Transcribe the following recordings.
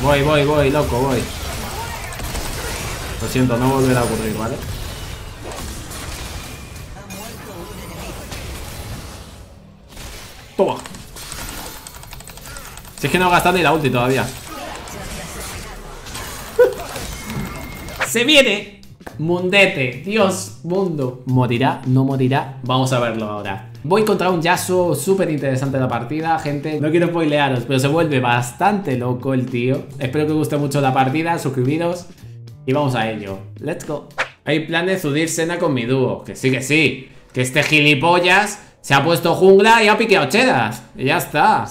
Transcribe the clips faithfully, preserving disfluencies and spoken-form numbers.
Voy, voy, voy, loco, voy. Lo siento, no volverá a ocurrir, ¿vale? Toma. Si es que no ha gastado ni la ulti todavía. ¡Se viene! Mundete, Dios, mundo. ¿Morirá? ¿No morirá? Vamos a verlo ahora. Voy contra un Yasuo súper interesante la partida, gente. No quiero spoilearos, pero se vuelve bastante loco el tío. Espero que os guste mucho la partida, suscribiros y vamos a ello. Let's go. Hay plan de Udyr Senna con mi dúo. Que sí, que sí. Que este gilipollas se ha puesto jungla y ha piqueado chedas. Y ya está.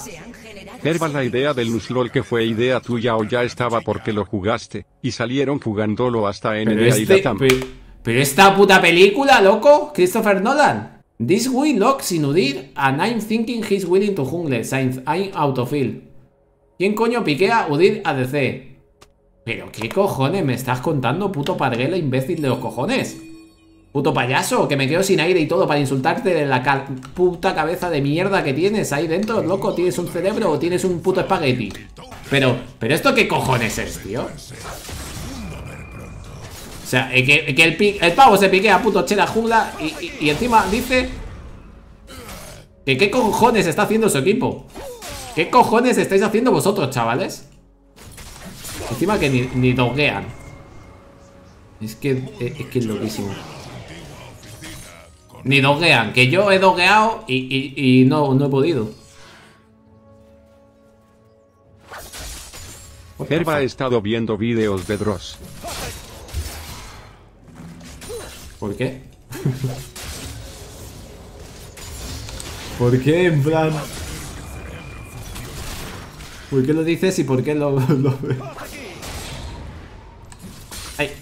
Gerva, la idea del Nuzlol, que fue idea tuya o ya estaba porque lo jugaste y salieron jugándolo hasta Anivia este, y Datam. Pero, pero esta puta película, loco, Christopher Nolan. This will lock sin Udyr and I'm thinking he's willing to jungle since I'm out of field. ¿Quién coño piquea Udyr A D C? Pero qué cojones me estás contando, puto parguela imbécil de los cojones. Puto payaso, que me quedo sin aire y todo para insultarte de la ca puta cabeza de mierda que tienes ahí dentro, loco. ¿Tienes un cerebro o tienes un puto espagueti? Pero, pero esto qué cojones es, tío. O sea, eh, que, que el, el pavo se piquea puto chela jungla y, y, y encima dice que qué cojones está haciendo su equipo. ¿Qué cojones estáis haciendo vosotros, chavales? Encima que ni, ni doguean. Es que, es, es que es loquísimo. Ni doguean, que yo he dogueado y, y, y no, no he podido. Gerva ha estado viendo vídeos de Dross. ¿Por qué? ¿Por qué en plan? ¿Por qué lo dices y por qué lo, lo ves? ¡Ay!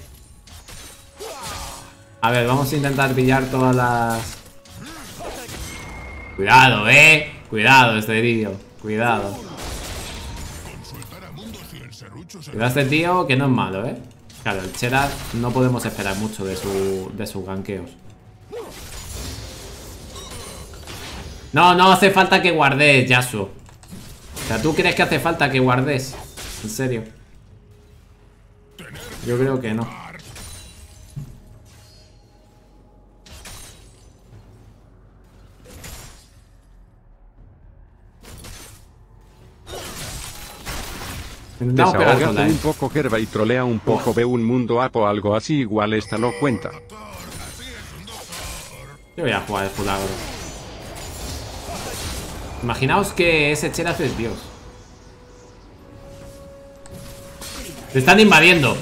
A ver, vamos a intentar pillar todas las... Cuidado, eh. Cuidado, este tío. Cuidado. Cuidado a este tío, que no es malo, eh. Claro, el Xerath no podemos esperar mucho de, su, de sus ganqueos. No, no hace falta que guardes, Yasuo. O sea, ¿tú crees que hace falta que guardes? En serio. Yo creo que no. Desahógate un poco, Gerva, y trolea un poco. Ve un mundo app o algo así, igual esta lo cuenta. Yo voy a jugar el fulano. Imaginaos que ese Xerath es Dios. Te están invadiendo.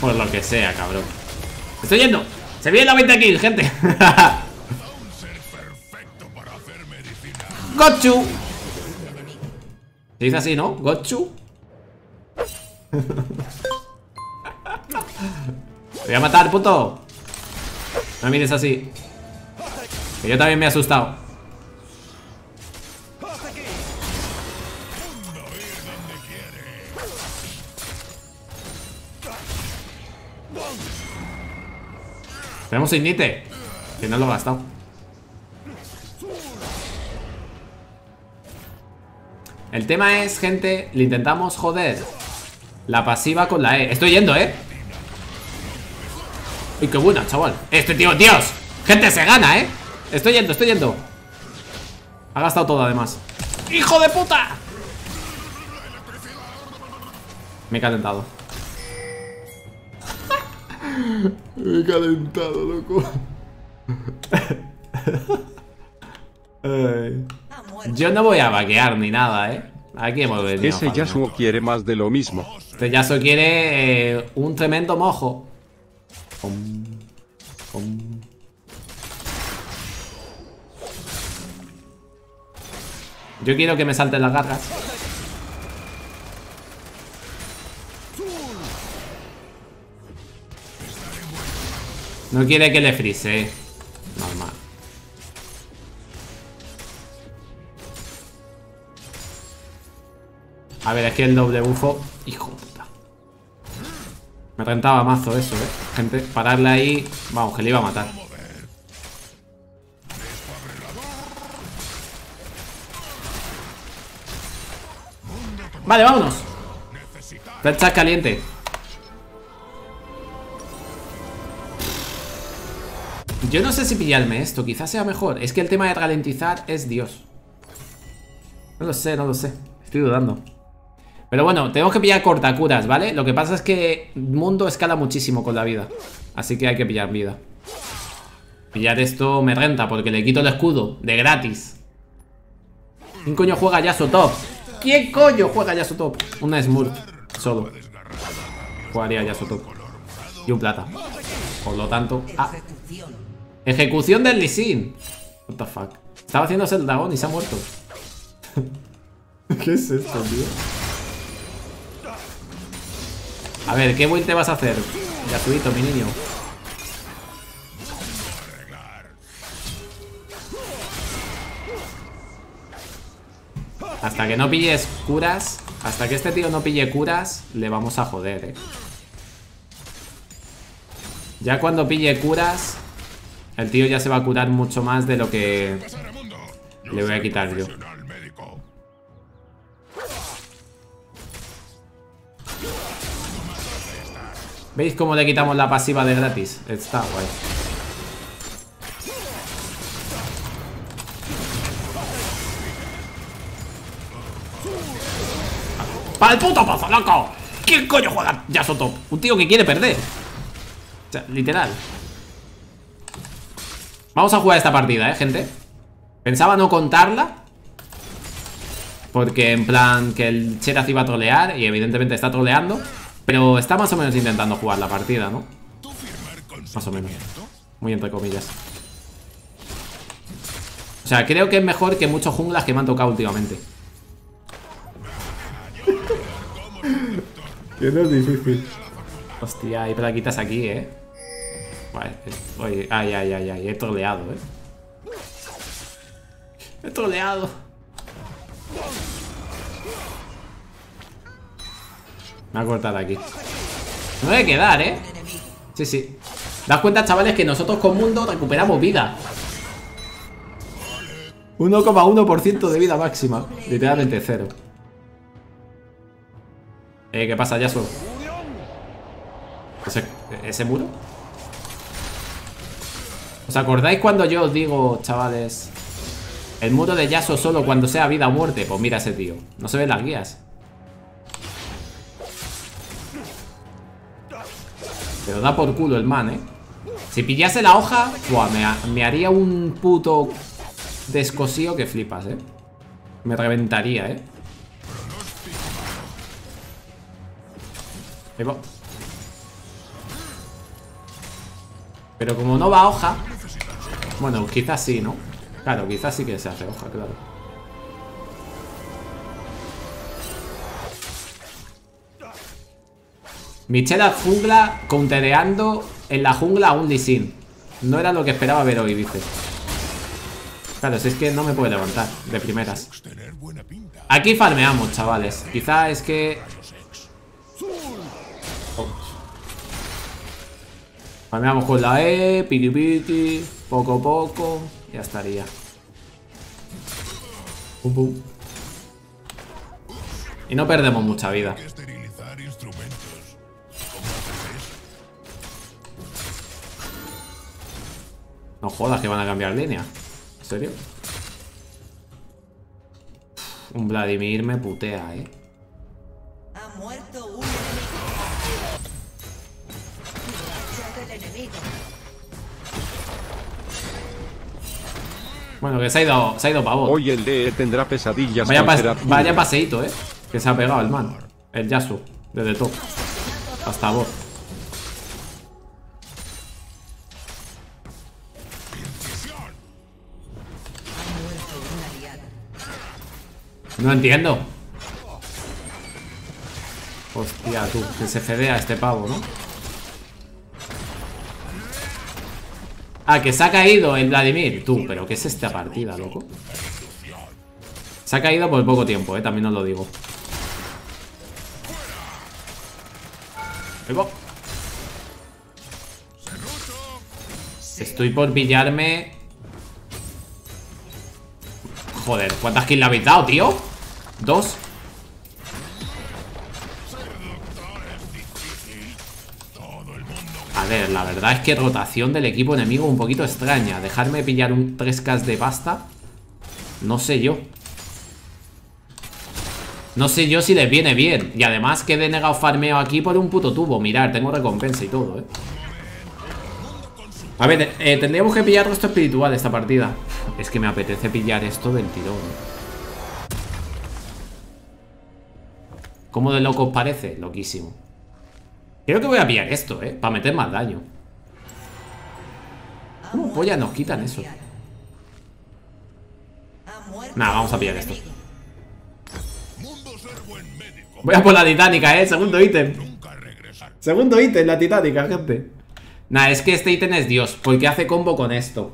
Por lo que sea, cabrón. Estoy yendo. Se viene la veinte kills, gente. Gochu. Se dice así, ¿no? Gochu. Te voy a matar, puto. No me mires así, que yo también me he asustado. Tenemos Ignite, que no lo he gastado. El tema es, gente, le intentamos joder la pasiva con la E. Estoy yendo, ¿eh? Uy, qué buena, chaval. Este tío, Dios. Gente, se gana, ¿eh? Estoy yendo, estoy yendo. Ha gastado todo, además. ¡Hijo de puta! Me he calentado. Me he calentado, loco. Yo no voy a vaquear ni nada, ¿eh? Aquí hemos venido. Ese Yasuo quiere más de lo mismo. Este Yasuo quiere eh, un tremendo mojo. Om, om. Yo quiero que me salten las garras. No quiere que le frise. Normal. A ver, es que el doble bufo. Hijo de puta. Me rentaba mazo eso, eh. Gente, pararle ahí. Vamos, que le iba a matar. Vale, vámonos. Plancha caliente. Yo no sé si pillarme esto, quizás sea mejor. Es que el tema de ralentizar es Dios. No lo sé, no lo sé. Estoy dudando. Pero bueno, tenemos que pillar cortacuras, ¿vale? Lo que pasa es que Mundo escala muchísimo con la vida. Así que hay que pillar vida. Pillar esto me renta porque le quito el escudo de gratis. ¿Quién coño juega Yasuo top? ¿Quién coño juega Yasuo top? Una Smurf solo. Jugaría Yasuo top. Y un plata. Por lo tanto... Ah. Ejecución del Lee Sin. What the fuck. Estaba haciéndose el dragón y se ha muerto. ¿Qué es esto, tío? A ver, ¿qué build te vas a hacer? Yasuito, mi niño. Hasta que no pilles curas. Hasta que este tío no pille curas, le vamos a joder, eh. Ya cuando pille curas, el tío ya se va a curar mucho más de lo que le voy a quitar yo. ¿Veis cómo le quitamos la pasiva de gratis? Está guay. ¡Para el puto pozo, loco! ¿Quién coño juega Yasuo top? Un tío que quiere perder. O sea, literal. Vamos a jugar esta partida, eh, gente. Pensaba no contarla, porque en plan que el Xerath iba a trolear, y evidentemente está troleando, pero está más o menos intentando jugar la partida, ¿no? Más o menos. Muy entre comillas. O sea, creo que es mejor que muchos junglas que me han tocado últimamente. Que no es difícil. Hostia, hay plaquitas aquí, eh. Oye, ay, ay, ay, ay, he troleado, eh. He troleado. Me ha cortado aquí. No debe quedar, eh. Sí, sí. ¿Das cuenta, chavales, que nosotros con Mundo recuperamos vida? uno coma uno por ciento de vida máxima. Literalmente cero. Eh, ¿qué pasa, Yasuo? ¿Ese, ese muro? ¿Os acordáis cuando yo os digo, chavales, el muro de Yasuo solo cuando sea vida o muerte? Pues mira ese tío. No se ven las guías. Pero da por culo el man, eh. Si pillase la hoja, buah, me, ha, me haría un puto descosío que flipas, eh. Me reventaría, eh. Ahí va. Pero como no va hoja... Bueno, quizás sí, ¿no? Claro, quizás sí que se hace hoja, claro. Michela jungla countereando en la jungla a un Lee Sin. No era lo que esperaba ver hoy, dice. Claro, si es que no me puede levantar de primeras. Aquí farmeamos, chavales. Quizás es que... Farmeamos con la E, piqui piqui, poco a poco, ya estaría. Pum, pum. Y no perdemos mucha vida. No jodas que van a cambiar línea. ¿En serio? Un Vladimir me putea, eh. Ha muerto uno. Bueno, que se ha ido, se ha ido pavo. Hoy el D tendrá pesadillas. Vaya, pas vaya paseíto, eh. Que se ha pegado el man. El Yasuo. Desde top. Hasta vos. No entiendo. Hostia, tú. Que se fedea este pavo, ¿no? Ah, que se ha caído el Vladimir. Tú, pero ¿qué es esta partida, loco? Se ha caído por poco tiempo, eh. También os lo digo. Estoy por pillarme. Joder, ¿cuántas kills le habéis dado, tío? Dos. A ver, la verdad es que rotación del equipo enemigo un poquito extraña. Dejarme pillar un tres K de pasta, no sé yo. No sé yo si les viene bien. Y además que he denegado farmeo aquí por un puto tubo. Mirad, tengo recompensa y todo, eh. A ver, eh, tendríamos que pillar resto espiritual esta partida. Es que me apetece pillar esto del tirón. ¿Cómo de locos parece? Loquísimo. Creo que voy a pillar esto, eh, para meter más daño. ¿Cómo polla nos quitan eso? Nada, vamos a pillar esto. Voy a por la titánica, eh, segundo ítem. Segundo ítem, la titánica, gente. Nah, es que este ítem es Dios, porque hace combo con esto.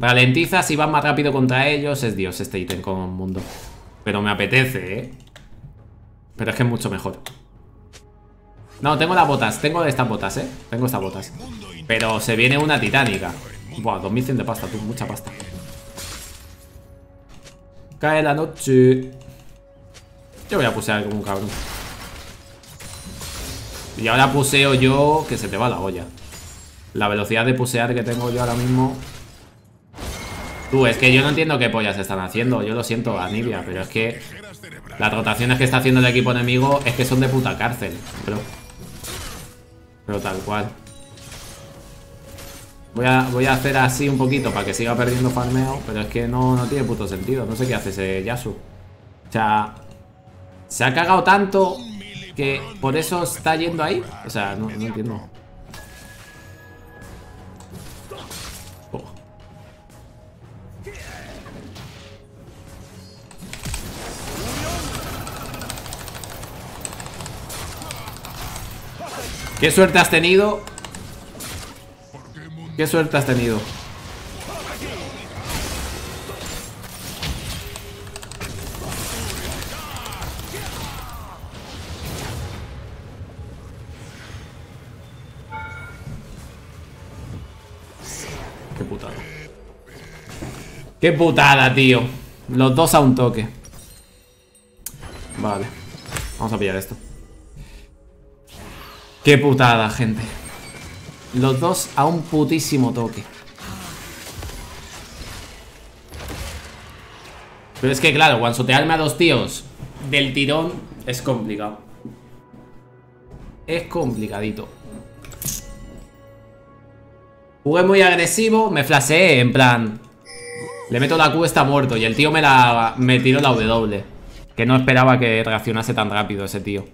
Ralentiza, si vas más rápido contra ellos, es Dios este ítem con Mundo. Pero me apetece, eh. Pero es que es mucho mejor. No, tengo las botas, tengo estas botas, eh. Tengo estas botas. Pero se viene una titánica. Buah, dos mil cien de pasta, tú, mucha pasta. Cae la noche. Yo voy a pusear como un cabrón. Y ahora puseo yo, que se te va la olla. La velocidad de pusear que tengo yo ahora mismo. Tú, es que yo no entiendo qué pollas están haciendo. Yo lo siento, Anivia, pero es que las rotaciones que está haciendo el equipo enemigo es que son de puta cárcel, bro. Pero tal cual. Voy a, voy a hacer así un poquito para que siga perdiendo farmeo. Pero es que no, no tiene puto sentido. No sé qué hace ese Yasuo. O sea, se ha cagado tanto que por eso está yendo ahí. O sea, no, no entiendo. Oh. ¿Qué suerte has tenido? ¿Qué suerte has tenido? Qué putada. Qué putada, tío. Los dos a un toque. Vale. Vamos a pillar esto. Qué putada, gente. Los dos a un putísimo toque. Pero es que claro, guansotearme a dos tíos del tirón es complicado. Es complicadito. Jugué muy agresivo, me flaseé, en plan, le meto la Q, está muerto. Y el tío me la me tiró la W. Que no esperaba que reaccionase tan rápido ese tío.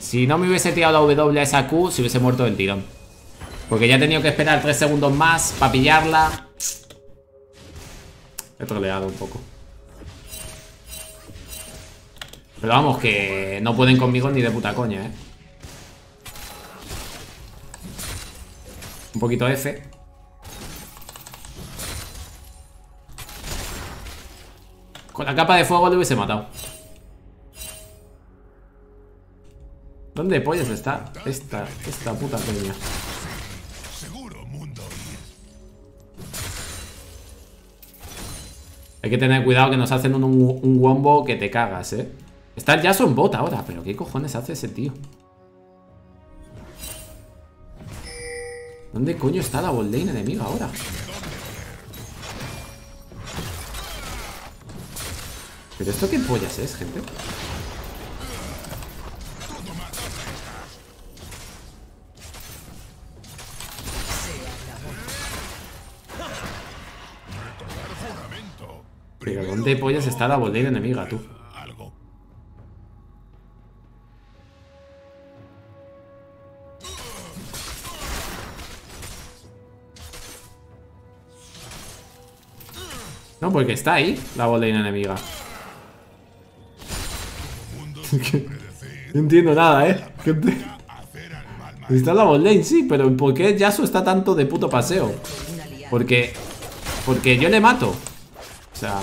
Si no me hubiese tirado la W a esa Q, se hubiese muerto del tirón. Porque ya he tenido que esperar tres segundos más para pillarla. He troleado un poco. Pero vamos, que no pueden conmigo ni de puta coña, eh. Un poquito F. Con la capa de fuego le hubiese matado. ¿Dónde pollas está esta, esta puta peña? Hay que tener cuidado que nos hacen un, un, un wombo que te cagas, eh. Está el Yasuo en bot ahora, pero ¿qué cojones hace ese tío? ¿Dónde coño está la bot lane enemiga ahora? ¿Pero esto qué pollas es, gente? Pero ¿dónde pollas está la bot lane enemiga, tú? No, porque está ahí la bot lane enemiga. No entiendo nada, eh. Está la bot lane, sí, pero ¿por qué Yasuo está tanto de puto paseo? Porque, porque yo le mato. O sea,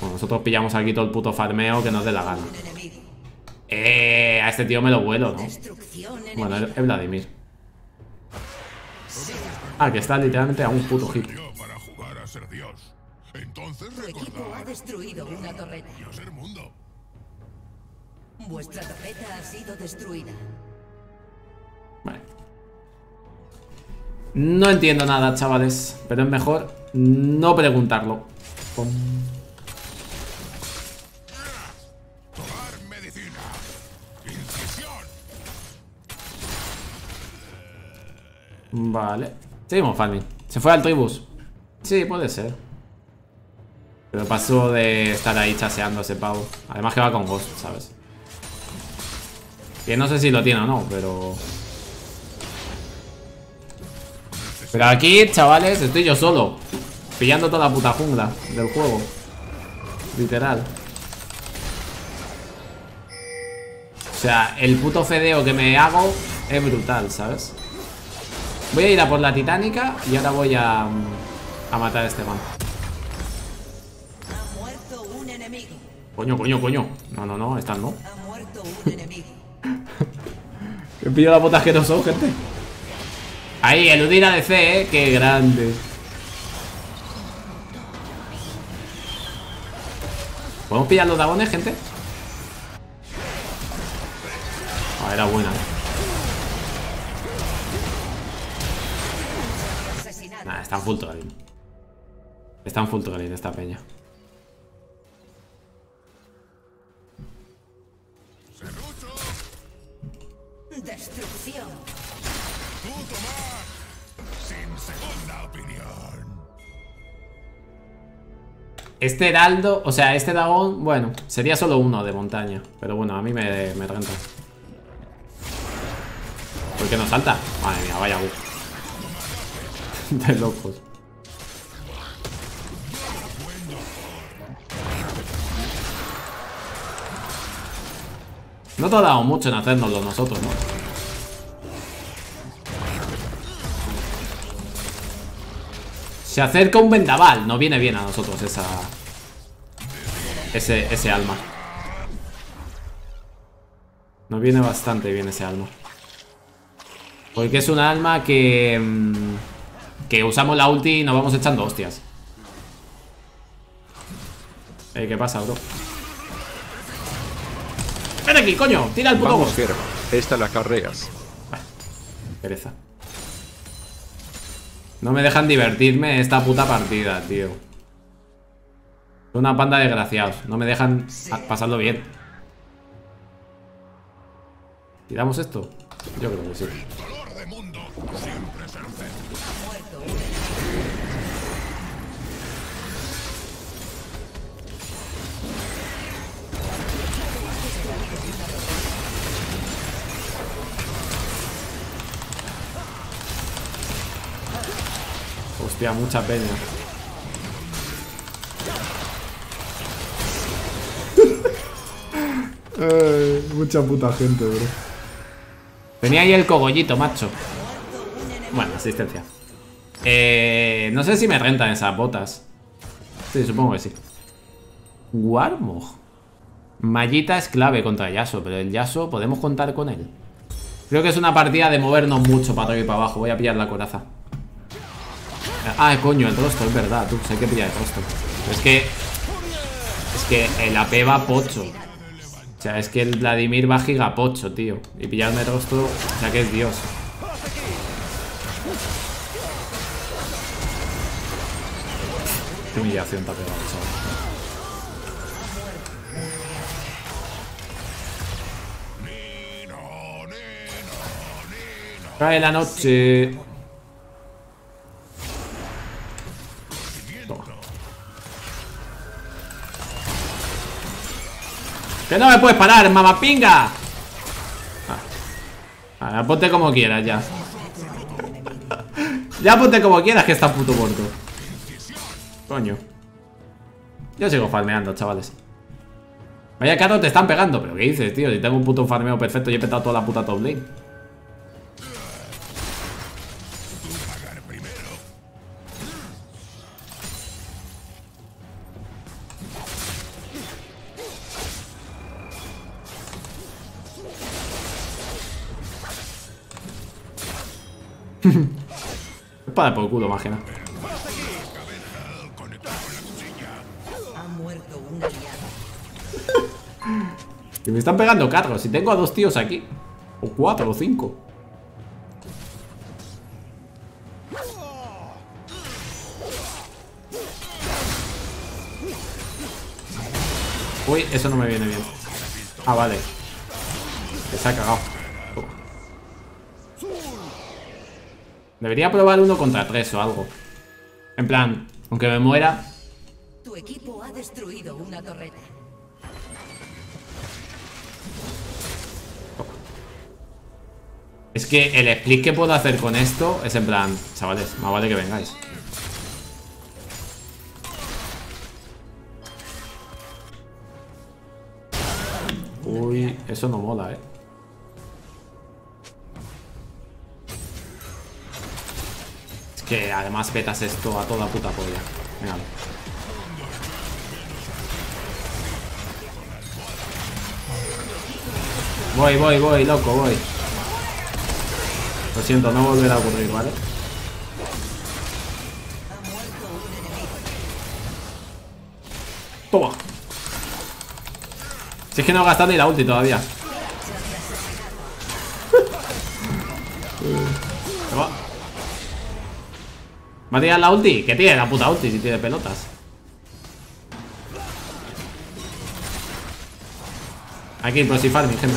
bueno, nosotros pillamos aquí todo el puto farmeo que nos dé la gana. Eh, a este tío me lo vuelo, ¿no? Bueno, es Vladimir. Ah, que está literalmente a un puto hit. Vuestra torreta ha sido destruida. Vale. No entiendo nada, chavales, pero es mejor no preguntarlo. Pum. Vale. Seguimos farming. Se fue al tribus. Sí, puede ser. Pero pasó de estar ahí chaseando ese pavo. Además que va con Ghost, ¿sabes? Que no sé si lo tiene o no, pero... Pero aquí, chavales, estoy yo solo. Pillando toda la puta jungla del juego. Literal. O sea, el puto fedeo que me hago es brutal, ¿sabes? Voy a ir a por la titánica y ahora voy a, a matar a este man. Ha muerto un enemigo. Coño, coño, coño. No, no, no, estas no. Ha muerto un enemigo. Que pillo la bota asqueroso, gente. Ahí, el Udyr A D C, eh. Qué grande. ¿Podemos pillar los dragones, gente? Ah, era buena. Nah, están full togarín. Están full togarín esta peña. Destrucción. Tú tomás. Sin segunda opinión. Este heraldo, o sea, este dragón, bueno, sería solo uno de montaña. Pero bueno, a mí me, me renta. ¿Por qué no salta? Madre mía, vaya bug. De locos. No tardamos mucho en hacérnoslo nosotros, ¿no? Se acerca un vendaval. No viene bien a nosotros esa... Ese, ese alma. Nos viene bastante bien ese alma. Porque es un alma que... Mmm, que usamos la ulti y nos vamos echando hostias. Eh, ¿qué pasa, bro? ¡Ven aquí, coño! ¡Tira el puto! Vamos, Gerva. Esta la carregas. Vale. Pereza. No me dejan divertirme esta puta partida, tío. Una panda de desgraciados. No me dejan pasarlo bien. ¿Tiramos esto? Yo creo que sí. Hostia, mucha peña. Ay, mucha puta gente, bro. Tenía ahí el cogollito, macho. Bueno, asistencia. Eh, no sé si me rentan esas botas. Sí, supongo que sí. Warmog. Mallita es clave contra Yasuo, pero el Yasuo podemos contar con él. Creo que es una partida de movernos mucho para arriba y para abajo. Voy a pillar la coraza. Ah, coño, el rostro, es verdad, tú, hay que pillar el rostro. Es que... Es que el A P va pocho. O sea, es que el Vladimir va gigapocho, tío. Y pillarme el rostro, o sea que es Dios. Qué humillación te ha pegado, chaval. Cae la noche. ¡Que no me puedes parar, mamapinga! Ah. Ahora ponte como quieras, ya. Ya ponte como quieras, que está puto muerto. Coño. Yo sigo farmeando, chavales. Vaya caro, te están pegando. Pero ¿qué dices, tío? Si tengo un puto farmeo perfecto y he petado toda la puta top lane. Es para por culo, más que nada. Que me están pegando carros. Si tengo a dos tíos aquí. O cuatro o cinco. Uy, eso no me viene bien. Ah, vale. Se ha cagado. Debería probar uno contra tres o algo. En plan, aunque me muera. Tu equipo ha destruido una torreta. Es que el split que puedo hacer con esto es en plan, chavales, más vale que vengáis. Uy, eso no mola, eh. Es que además petas esto a toda puta polla. Venga. Voy, voy, voy, loco, voy. Lo siento, no volverá a ocurrir, ¿vale? Toma. Si es que no ha gastado ni la ulti todavía. ¿Va? ¿Va a tirar la ulti? ¿Qué tiene la puta ulti si tiene pelotas? Hay que ir por si farm, mi gente.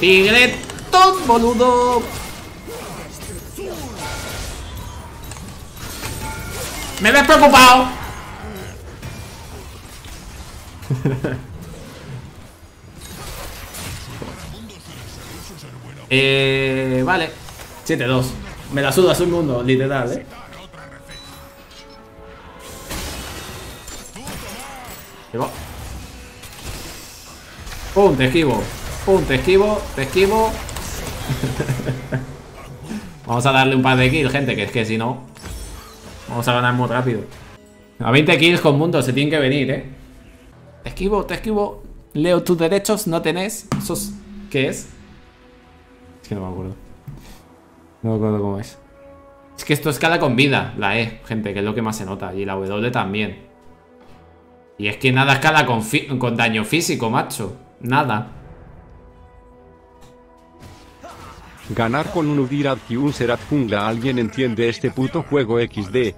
Tigretón, boludo. Me ves preocupado. eh, vale, siete dos. Me la sudas un mundo, literal, eh. Pum, te esquivo. Pum, te esquivo, te esquivo. Vamos a darle un par de kills, gente, que es que si no vamos a ganar muy rápido. A veinte kills con Mundo se tienen que venir, eh. Te esquivo, te esquivo. Leo, tus derechos no tenés. ¿Sos qué es? Es que no me acuerdo. No me acuerdo cómo es. Es que esto escala con vida, la E, gente, que es lo que más se nota. Y la W también. Y es que nada escala con, con daño físico, macho. Nada. Ganar con un Udyr y un Xerath jungla. ¿Alguien entiende este puto juego equis de?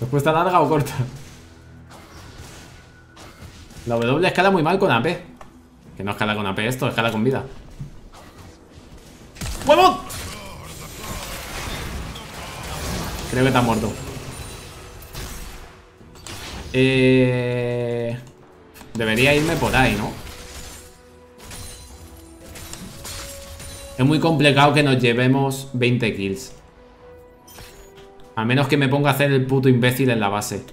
¿Respuesta larga o corta? La W escala muy mal con A P. Que no escala con A P esto, escala con vida. ¡Huevón! Creo que te has muerto. Eh... Debería irme por ahí, ¿no? Es muy complicado que nos llevemos veinte kills. A menos que me ponga a hacer el puto imbécil en la base.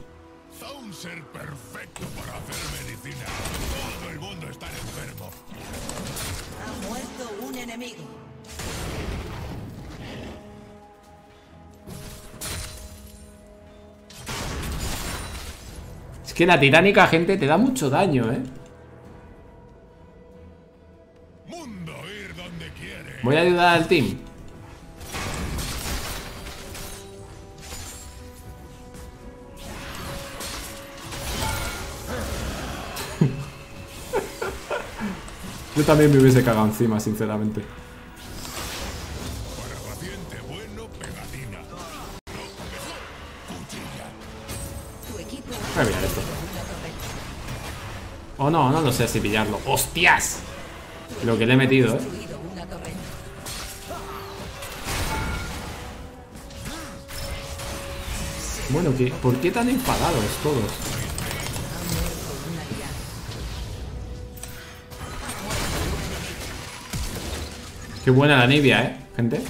Es que la tiránica, gente, te da mucho daño, eh. Mundo, ir donde quiere. Voy a ayudar al team. Yo también me hubiese cagado encima, sinceramente. Voy a pillar esto. O oh, no, no lo sé si pillarlo. ¡Hostias! Lo que le he metido, eh. Bueno, ¿qué? ¿Por qué tan enfadados todos? Qué buena la Anivia, eh, gente.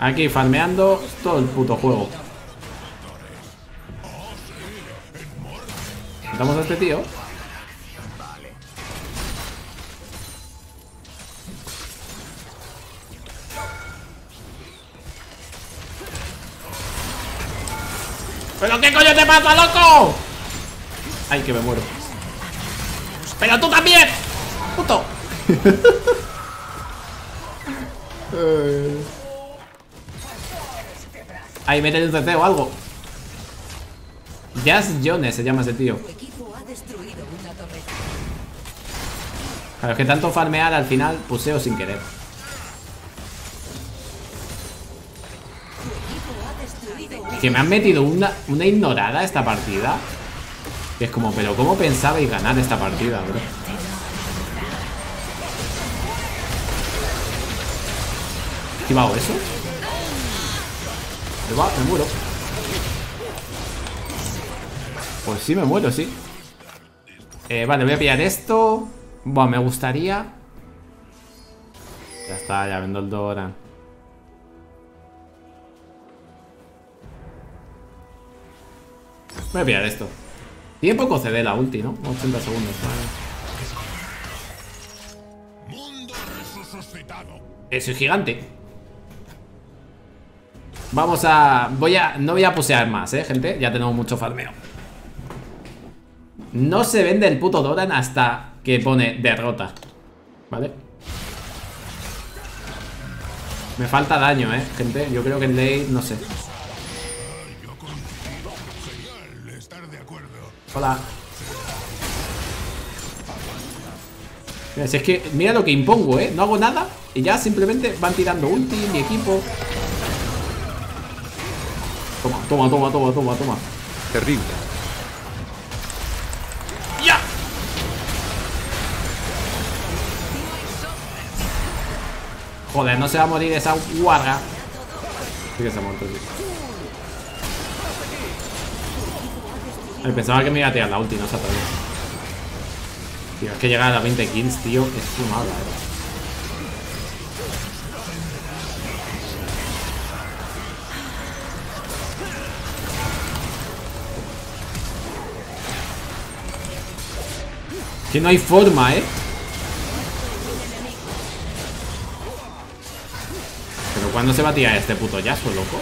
Aquí farmeando todo el puto juego. Matamos a este tío. ¿Pero qué coño te pasa, loco? Ay, que me muero. ¡Pero tú también! ¡Puto! Ahí, métele un C C o algo. Jazz Jones se llama ese tío. Claro, es que tanto farmear al final puseo sin querer. Que me han metido una, una ignorada esta partida. Que es como, pero ¿cómo pensabais ganar esta partida, bro? ¿Activado eso? Me va, me muero. Pues sí, me muero, sí. Eh, vale, voy a pillar esto. Bueno, me gustaría. Ya está, ya vendo el Doran. Voy a pillar esto. Tiene poco C D la ulti, ¿no? ochenta segundos, vale. Mundo resucitado. Soy gigante. Vamos a... Voy a... No voy a pusear más, eh, gente. Ya tenemos mucho farmeo. No se vende el puto Doran hasta que pone derrota. ¿Vale? Me falta daño, eh, gente. Yo creo que el late... No sé. Hola. Mira, si es que mira lo que impongo, eh. No hago nada y ya simplemente van tirando ulti, mi equipo. Toma, toma, toma, toma, toma, toma. Terrible. ¡Ya! Joder, no se va a morir esa guarra. Sí que se ha muerto, sí. Pensaba que me iba a tirar la ulti, no se atreve. Tío, es que llegar a las veinte kills, tío, es fumada, eh. Que no hay forma, eh. Pero ¿cuándo se va a tirar este puto Yasuo, loco?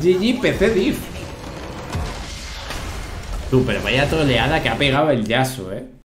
G G P C Div. Tú, pero vaya troleada que ha pegado el Yasuo, eh.